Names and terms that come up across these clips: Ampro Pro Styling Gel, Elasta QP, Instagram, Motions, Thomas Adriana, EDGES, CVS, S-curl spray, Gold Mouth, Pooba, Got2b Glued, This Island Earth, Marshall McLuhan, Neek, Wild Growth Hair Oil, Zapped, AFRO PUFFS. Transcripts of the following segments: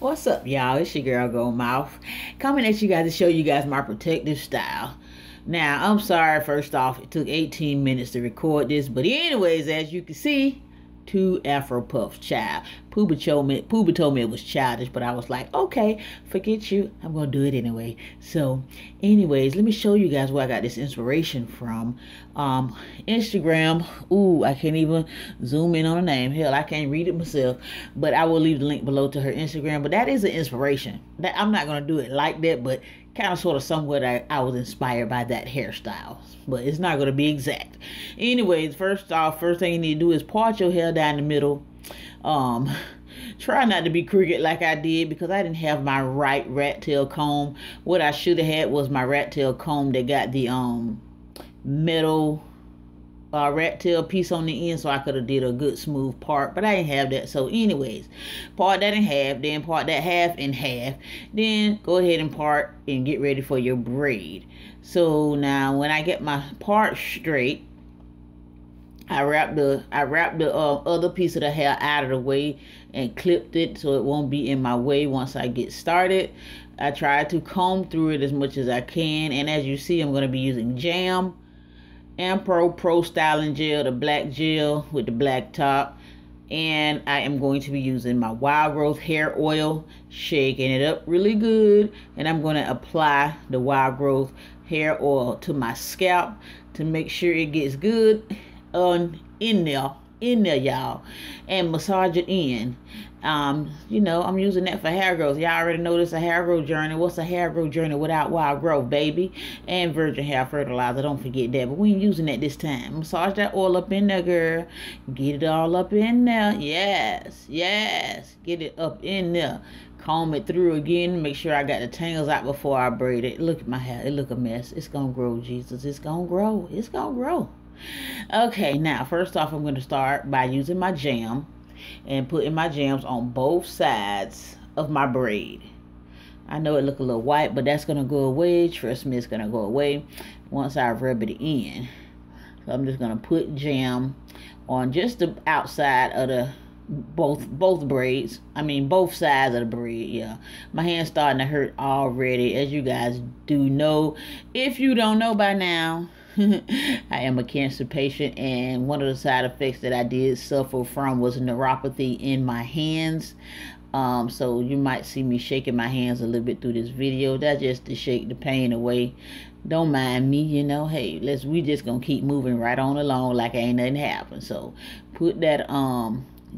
What's up, y'all? It's your girl Gold Mouth coming at you guys to show you guys my protective style. Now I'm sorry, first off, it took 18 minutes to record this, but anyways, as you can see, two afro puffs, child. Pooba told me it was childish, but I was like, okay, forget you, I'm gonna do it anyway. So anyways, let me show you guys where I got this inspiration from. Instagram. Ooh, I can't even zoom in on the name, hell, I can't read it myself, but I will leave the link below to her Instagram. But that is an inspiration that I'm not gonna do it like that, but kind of sort of somewhat I was inspired by that hairstyle, but it's not going to be exact. Anyways, first thing you need to do is part your hair down the middle. Try not to be crooked like I did, because I didn't have my right rat tail comb. What I should have had was my rat tail comb that got the metal rat tail piece on the end, so I could have did a good smooth part, but I didn't have that. So anyways, part that in half, then part that half in half, then go ahead and part and get ready for your braid. So now when I get my part straight, I wrap the other piece of the hair out of the way and clipped it so it won't be in my way once I get started. I try to comb through it as much as I can, and as you see, I'm going to be using Jam Ampro Pro Styling Gel, the black gel with the black top. And I am going to be using my Wild Growth Hair Oil, shaking it up really good. And I'm going to apply the Wild Growth Hair Oil to my scalp to make sure it gets good on in there, y'all, and massage it in. You know, I'm using that for hair growth. Y'all already know this a hair growth journey. What's a hair growth journey without Wild Growth, baby? And virgin hair fertilizer, don't forget that. But we ain't using that this time. Massage that oil up in there, girl. Get it all up in there. Yes, yes, get it up in there. Comb it through again. Make sure I got the tangles out before I braid it. Look at my hair, it look a mess. It's gonna grow, Jesus. It's gonna grow. It's gonna grow. Okay, now first off, I'm going to start by using my jam and putting my jams on both sides of my braid. I know it look a little white, but that's going to go away. Trust me, it's going to go away once I rub it in. So I'm just going to put jam on just the outside of the both braids. I mean, both sides of the braid. Yeah, my hand's starting to hurt already, as you guys do know. If you don't know by now, I am a cancer patient, and one of the side effects that I did suffer from was neuropathy in my hands. So you might see me shaking my hands a little bit through this video. That's just to shake the pain away. Don't mind me, you know. Hey, we just gonna keep moving right on along like ain't nothing happened. So put that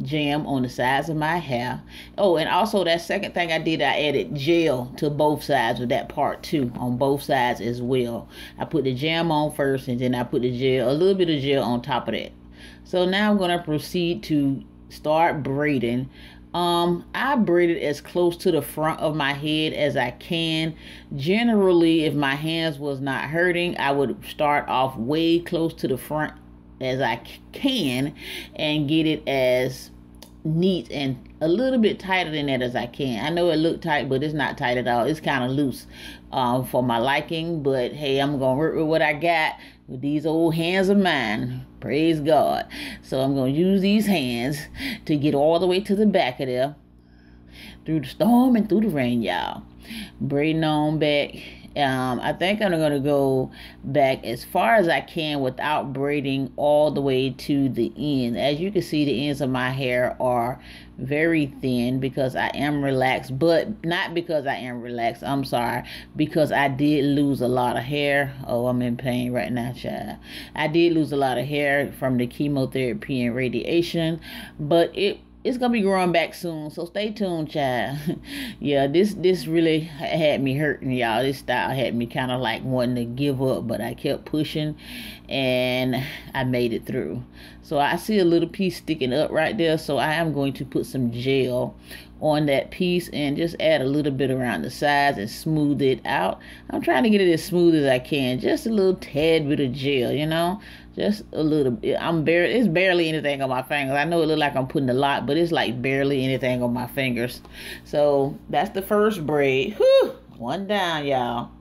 jam on the sides of my hair. Oh, and also that second thing I did, I added gel to both sides of that part too, on both sides as well. I put the jam on first, and then I put the gel, a little bit of gel on top of that. So now I'm going to proceed to start braiding. I braid it as close to the front of my head as I can. Generally, if my hands was not hurting, I would start off way close to the front as I can and get it as neat and a little bit tighter than that as I can. I know it looked tight, but it's not tight at all. It's kind of loose for my liking, but hey, I'm gonna work with what I got with these old hands of mine. Praise God. So I'm gonna use these hands to get all the way to the back of there through the storm and through the rain, y'all. Braiding on back. I think I'm going to go back as far as I can without braiding all the way to the end. As you can see, the ends of my hair are very thin because I am relaxed, but not because I am relaxed. I'm sorry, because I did lose a lot of hair. Oh, I'm in pain right now, child. I did lose a lot of hair from the chemotherapy and radiation, but it's gonna be growing back soon, so stay tuned, child. Yeah, this really had me hurting, y'all. This style had me kind of like wanting to give up, but I kept pushing and I made it through. So I see a little piece sticking up right there, so I am going to put some gel on that piece and just add a little bit around the sides and smooth it out. I'm trying to get it as smooth as I can. Just a little tad bit of gel, you know, just a little bit. It's barely anything on my fingers. I know it look like I'm putting a lot, but it's like barely anything on my fingers. So that's the first braid. Whew, one down, y'all.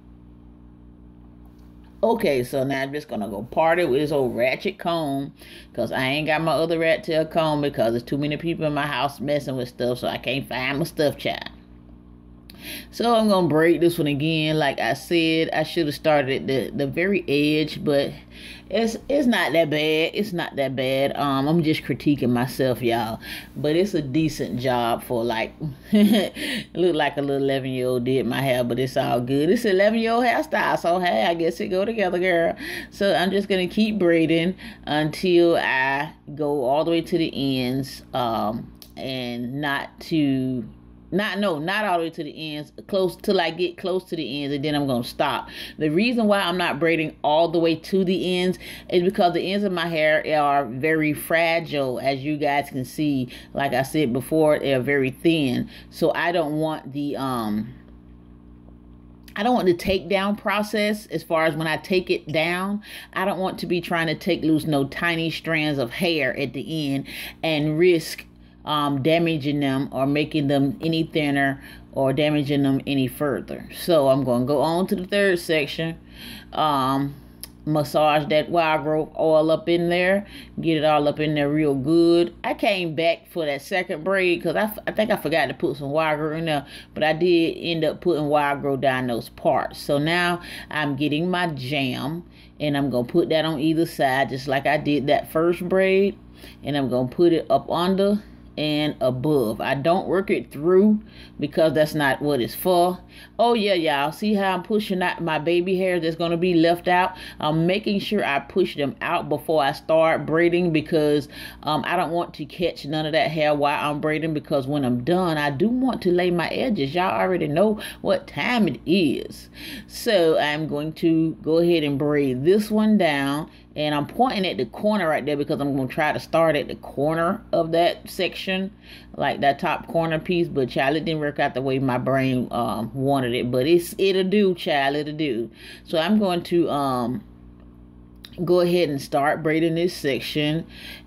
Okay, so now I'm just gonna go part it with this old ratchet comb, because I ain't got my other rat tail comb, because there's too many people in my house messing with stuff, so I can't find my stuff, child. So I'm gonna braid this one again. Like I said, I should have started the very edge, but it's not that bad. It's not that bad. I'm just critiquing myself, y'all, but it's a decent job for, like, look like a little 11-year-old did my hair, but it's all good. It's 11-year-old hairstyle, so hey, I guess it go together, girl. So I'm just gonna keep braiding until I go all the way to the ends, and not all the way to the ends, close till I get close to the ends, and then I'm gonna stop. The reason why I'm not braiding all the way to the ends is because the ends of my hair are very fragile, as you guys can see. Like I said before, they're very thin, so I don't want the takedown process. As far as when I take it down, I don't want to be trying to take loose no tiny strands of hair at the end and risk damaging them or making them any thinner or damaging them any further. So I'm going to go on to the third section, massage that Wild Growth oil up in there, get it all up in there real good. I came back for that second braid because I think I forgot to put some Wild Growth in there, but I did end up putting Wild Growth down those parts. So now I'm getting my jam, and I'm going to put that on either side just like I did that first braid, and I'm going to put it up under and above. I don't work it through because that's not what it's for. Oh yeah, y'all see how I'm pushing out my baby hair that's going to be left out? I'm making sure I push them out before I start braiding, because I don't want to catch none of that hair while I'm braiding, because when I'm done, I do want to lay my edges. Y'all already know what time it is. So I'm going to go ahead and braid this one down, and I'm pointing at the corner right there because I'm going to try to start at the corner of that section, like that top corner piece. But child, it didn't work out the way my brain wanted it, but it'll do, child, it'll do. So I'm going to go ahead and start braiding this section,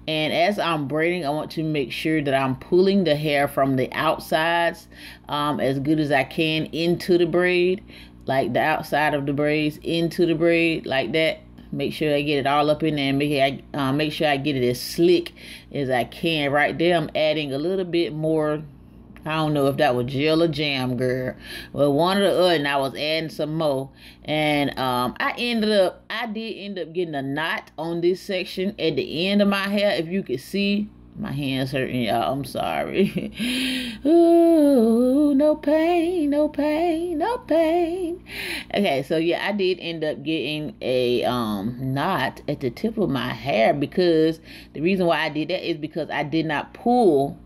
and as I'm braiding, I want to make sure that I'm pulling the hair from the outsides as good as I can into the braid, like the outside of the braids into the braid like that. Make sure I get it all up in there and make sure I get it as slick as I can. Right there, I'm adding a little bit more. I don't know if that was gel or jam, girl, but one or the other, and I was adding some more. And I did end up getting a knot on this section at the end of my hair. If you could see, my hands hurting, y'all. I'm sorry. Ooh, no pain, no pain, no pain. Okay, so yeah, I did end up getting a knot at the tip of my hair, because the reason why I did that is because I did not pull.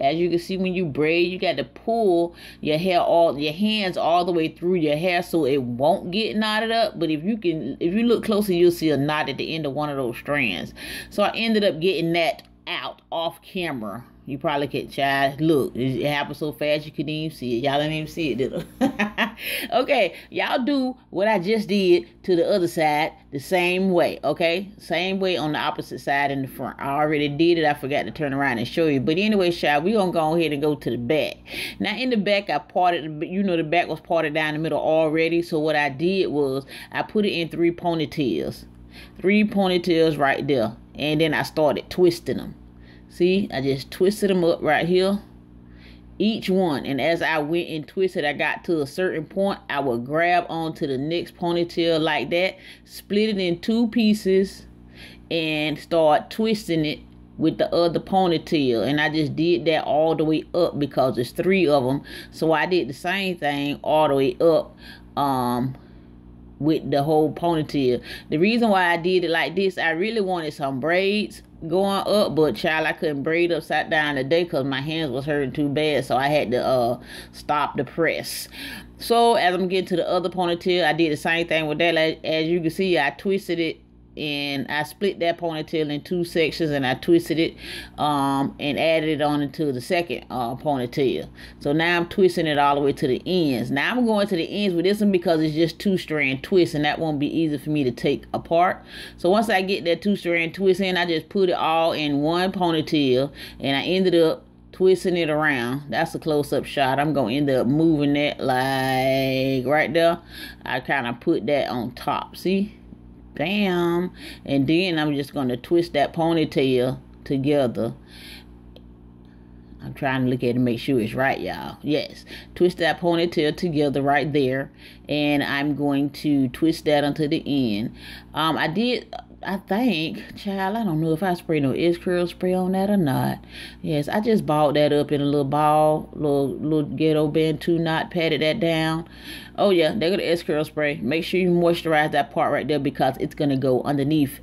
As you can see, when you braid, you got to pull your hair, your hands all the way through your hair, so it won't get knotted up. But if you look closer, you'll see a knot at the end of one of those strands. So I ended up getting that out off camera. You probably could, child, look, it happened so fast you couldn't even see it. Y'all didn't even see it, did I? Okay, y'all do what I just did to the other side the same way, okay? Same way on the opposite side in the front. I already did it. I forgot to turn around and show you. But anyway, child, we're going to go ahead and go to the back. Now, in the back, I parted, you know, the back was parted down the middle already. So what I did was I put it in three ponytails. Three ponytails right there. And then I started twisting them. See, I just twisted them up right here, each one. And as I went and twisted, I got to a certain point, I would grab onto the next ponytail like that, split it in two pieces, and start twisting it with the other ponytail. And I just did that all the way up because it's three of them. So I did the same thing all the way up with the whole ponytail. The reason why I did it like this, I really wanted some braids going up, but child, I couldn't braid upside down today because my hands was hurting too bad, so I had to stop the press. So as I'm getting to the other ponytail, I did the same thing with that. Like, as you can see, I twisted it, and I split that ponytail in two sections, and I twisted it and added it on into the second ponytail. So now I'm twisting it all the way to the ends. Now I'm going to the ends with this one because it's just two strand twist, and that won't be easy for me to take apart. So once I get that two strand twist in, I just put it all in one ponytail, and I ended up twisting it around. That's a close-up shot. I'm gonna end up moving that, like right there. I kind of put that on top, see? Bam. And then I'm just going to twist that ponytail together. I'm trying to look at it and make sure it's right, y'all. Yes. Twist that ponytail together right there. And I'm going to twist that until the end. I think, child, I don't know if I sprayed no S-curl spray on that or not. Yes, I just balled that up in a little ball, little ghetto band 2 knot, patted that down. Oh yeah, there go the S-curl spray. Make sure you moisturize that part right there because it's gonna go underneath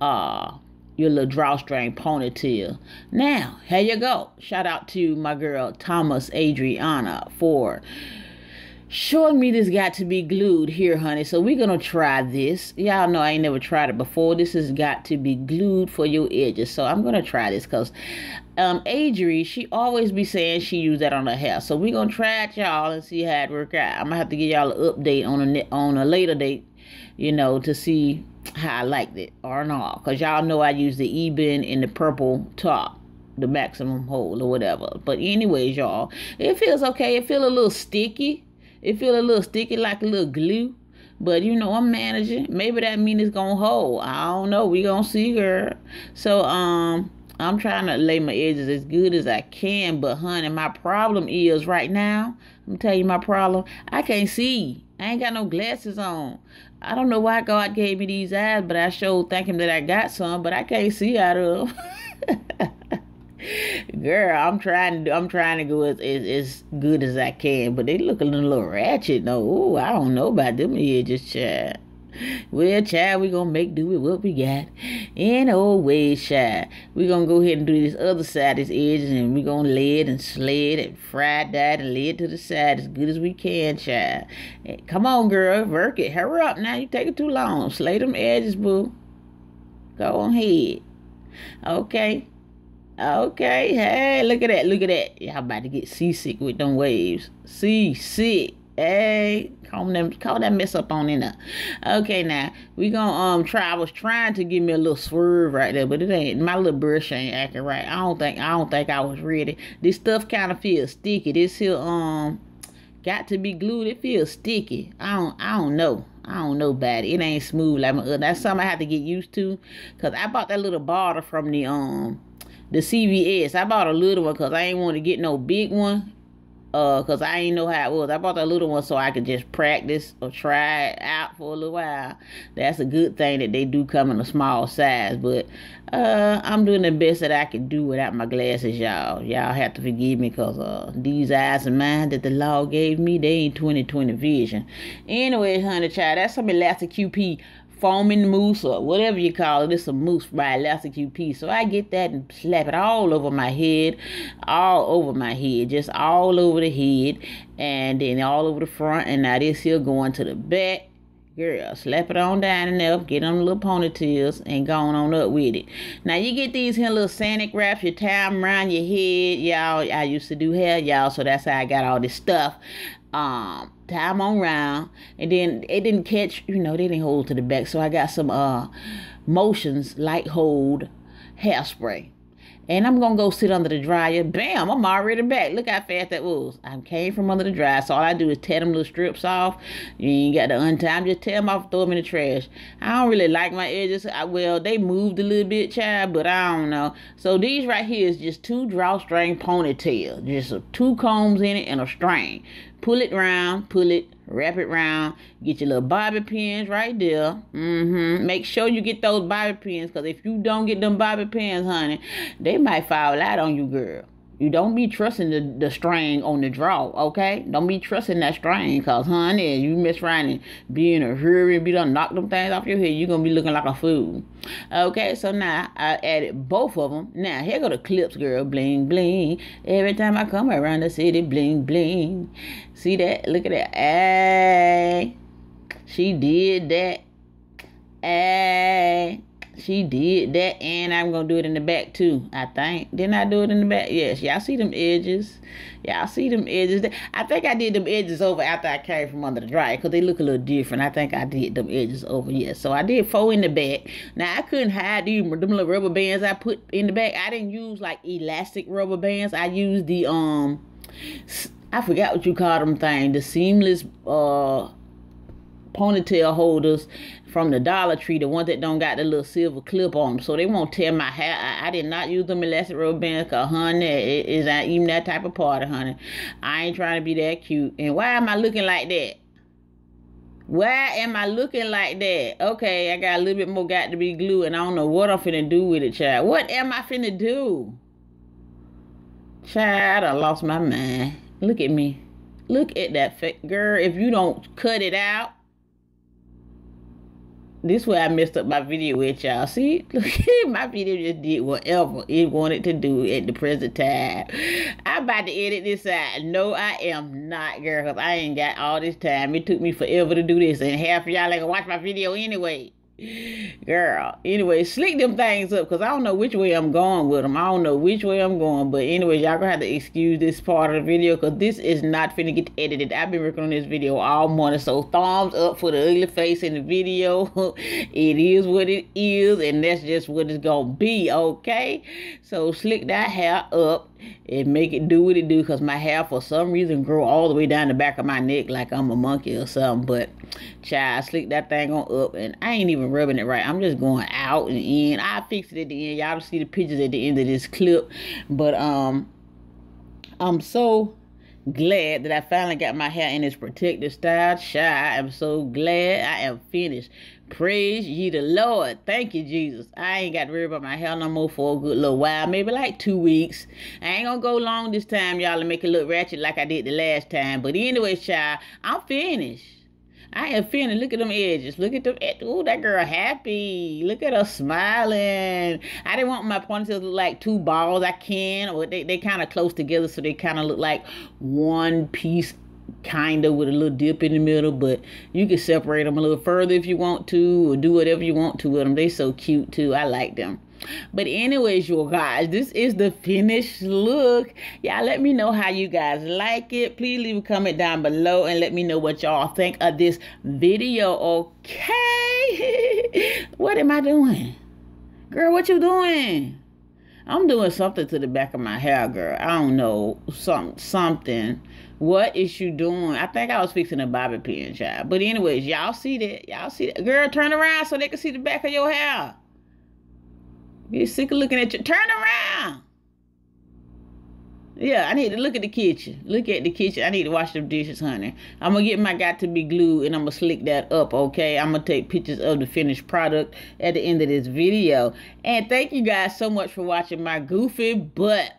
your little drawstring ponytail. Now, here you go. Shout out to my girl Thomas Adriana for showing me this Got2b Glued here, honey. So we're gonna try this. Y'all know I ain't never tried it before. This has Got2b Glued for your edges. So I'm gonna try this because Adri, she always be saying she used that on her hair. So we're gonna try it, y'all, and see how it work out. I'm gonna have to give y'all an update on a later date, you know, to see how I liked it or not. Because y'all know I use the E-bend in the purple top, the maximum hole or whatever. But anyways, y'all, it feels okay. It feels a little sticky. It feel a little sticky, like a little glue. But, you know, I'm managing. Maybe that means it's going to hold. I don't know. We going to see, girl. So, I'm trying to lay my edges as good as I can. But, honey, my problem is right now, I'm telling you my problem, I can't see. I ain't got no glasses on. I don't know why God gave me these eyes, but I sure thank him that I got some. But I can't see out of them. Girl, I'm trying to go as good as I can, but they look a little ratchet though. Ooh, I don't know about them edges, child. Well, child, we gonna make do with what we got. And always, child, we gonna go ahead and do this other side, this edges, and we gonna lay it and sled and fry that and lay it to the side as good as we can, child. And come on, girl, work it. Hurry up now. You taking too long. Slay them edges, boo. Go on ahead. Okay. Okay, hey, look at that, look at that. Y'all about to get seasick with them waves. Seasick. Hey, call that mess up on in there. Okay, now, we gonna try. I was trying to give me a little swerve right there, but it ain't, my little brush ain't acting right. I don't think I was ready. This stuff kind of feels sticky. This here, Got2b Glued, it feels sticky. I don't know about it. It ain't smooth like my other. That's something I have to get used to, because I bought that little bottle from the CVS. I bought a little one because I ain't want to get no big one because I ain't know how it was. I bought that little one so I could just practice or try it out for a little while. That's a good thing that they do come in a small size, but I'm doing the best that I can do without my glasses, y'all. Y'all have to forgive me because these eyes of mine that the law gave me, they ain't 20/20 vision. Anyway, honey, child, that's some Elasta QP foaming mousse or whatever you call it. It's a mousse by Elasta QP. So I get that and slap it all over my head, just all over the head, and then all over the front, and now this here going to the back. Girl, slap it on down and up, get them little ponytails, and going on up with it. Now, you get these here little sanic wraps, you tie them around your head, y'all. I used to do hair, y'all, so that's how I got all this stuff. Tie them on round, and then it didn't catch, you know, they didn't hold to the back, so I got some Motions light hold hairspray. And I'm going to go sit under the dryer. Bam, I'm already back. Look how fast that was. I came from under the dryer. So all I do is tear them little strips off. You ain't got to untie them. Just tear them off, throw them in the trash. I don't really like my edges. Well, they moved a little bit, child, but I don't know. So these right here is just 2 drawstring ponytails. Just 2 combs in it and a string. Pull it round, pull it, wrap it round. Get your little bobby pins right there. Make sure you get those bobby pins, because if you don't get them bobby pins, honey, they might fall out on you, girl. You don't be trusting the string on the draw, okay? Don't be trusting that string, because, honey, you mess around and be in a hurry and be done knock them things off your head, you're going to be looking like a fool. Okay, so now I added both of them. Now, here go the clips, girl. Bling, bling. Every time I come around the city, bling, bling. See that? Look at that. Ay, she did that. Ay. She did that, and I'm going to do it in the back, too, I think. Didn't I do it in the back? Yes. Y'all see them edges? Y'all see them edges? I think I did them edges over after I came from under the dryer, because they look a little different. I think I did them edges over, yes. So I did 4 in the back. Now, I couldn't hide them little rubber bands I put in the back. I didn't use, like, elastic rubber bands. I used the, I forgot what you call them thing, the seamless ponytail holders from the Dollar Tree, the ones that don't got the little silver clip on them, so they won't tear my hair. I did not use them elastic rubber bands, cause honey, it is not even that type of party, honey. I ain't trying to be that cute. And why am I looking like that? Why am I looking like that? Okay, I got a little bit more Got2b glue, and I don't know what I'm finna do with it, child. What am I finna do? Child, I lost my mind. Look at me. Look at that fake girl. If you don't cut it out, this way I messed up my video with y'all. See, my video just did whatever it wanted to do at the present time. I'm about to edit this out. No, I am not, girl, because I ain't got all this time. It took me forever to do this, and half of y'all ain't gonna watch my video anyway. Girl, anyway, slick them things up, because I don't know which way I'm going with them. I don't know which way I'm going, but anyway, y'all gonna have to excuse this part of the video, because this is not finna get edited. I've been working on this video all morning, so thumbs up for the ugly face in the video. It is what it is, and that's just what it's gonna be, okay? So slick that hair up and make it do what it do, because my hair for some reason grow all the way down the back of my neck like I'm a monkey or something. But child, slick that thing on up, and I ain't even rubbing it right. I'm just going out and in. I fix it at the end. Y'all will see the pictures at the end of this clip. But I'm so glad that I finally got my hair in its protective style. Child, I am so glad I am finished. Praise ye the Lord. Thank you, Jesus. I ain't got to worry about my hair no more for a good little while, maybe like 2 weeks. I ain't gonna go long this time, y'all, and make it look ratchet like I did the last time. But anyway, child, I'm finished. I am finished. Look at them edges. Look at them. Oh, that girl happy. Look at her smiling. I didn't want my ponytails to look like two balls. I can, or they kind of close together, so they kind of look like one piece, kind of with a little dip in the middle. But you can separate them a little further if you want to, or do whatever you want to with them. They so cute too. I like them. But anyways, you guys, this is the finished look. Y'all let me know how you guys like it. Please leave a comment down below and let me know what y'all think of this video, okay? What am I doing? Girl, what you doing? I'm doing something to the back of my hair, girl. I don't know. Something. What is you doing? I think I was fixing a bobby pin, child. But anyways, y'all see that? Y'all see that? Girl, turn around so they can see the back of your hair. You're sick of looking at you. Turn around. Yeah, I need to look at the kitchen. Look at the kitchen. I need to wash them dishes, honey. I'm going to get my Got2b glue, and I'm going to slick that up, okay? I'm going to take pictures of the finished product at the end of this video. And thank you guys so much for watching my goofy butt.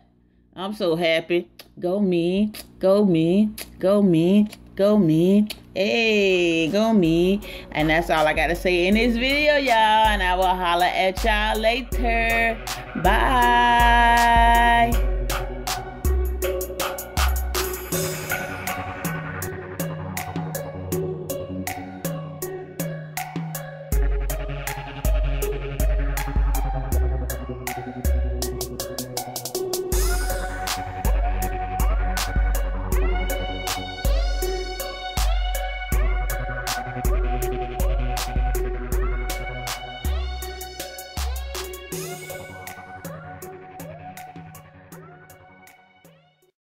I'm so happy. Go me. Go me. Go me. Go me. Hey, go me. And that's all I got to say in this video, y'all. And I will holler at y'all later. Bye.